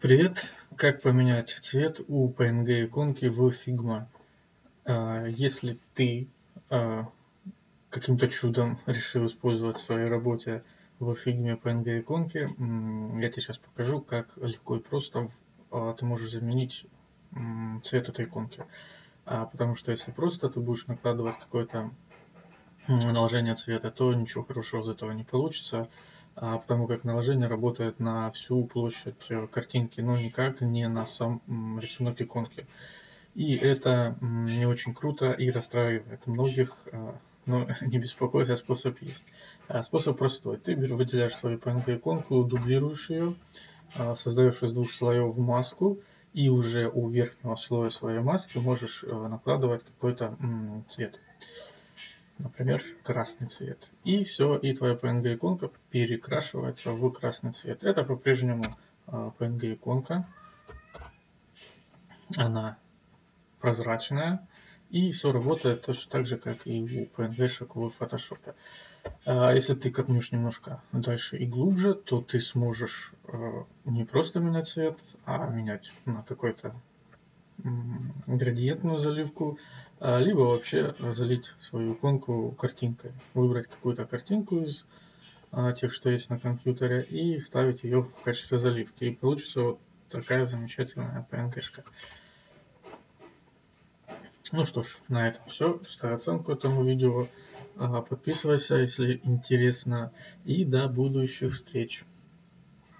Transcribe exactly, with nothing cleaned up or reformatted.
Привет! Как поменять цвет у пи эн джи иконки в Figma? Если ты каким-то чудом решил использовать в своей работе в Figma пи эн джи иконки, я тебе сейчас покажу, как легко и просто ты можешь заменить цвет этой иконки. Потому что если просто ты будешь накладывать какое-то наложение цвета, то ничего хорошего из этого не получится. Потому как наложение работает на всю площадь картинки, но никак не на сам рисунок иконки. И это не очень круто и расстраивает многих, но не беспокойся, способ есть. Способ простой. Ты выделяешь свою пи эн джи-иконку, дублируешь ее, создаешь из двух слоев маску, и уже у верхнего слоя своей маски можешь накладывать какой-то цвет. Например, красный цвет. И все, и твоя пи эн джи-иконка перекрашивается в красный цвет. Это по-прежнему пи эн джи-иконка. Она прозрачная. И все работает точно так же, как и у пи эн джи-шек в Photoshop. Если ты копнешь немножко дальше и глубже, то ты сможешь не просто менять цвет, а менять на какой-то градиентную заливку, либо вообще залить свою иконку картинкой. Выбрать какую-то картинку из тех, что есть на компьютере, и вставить ее в качестве заливки. И получится вот такая замечательная пи эн джи-шка. Ну что ж, на этом все. Ставь оценку этому видео. Подписывайся, если интересно. И до будущих встреч!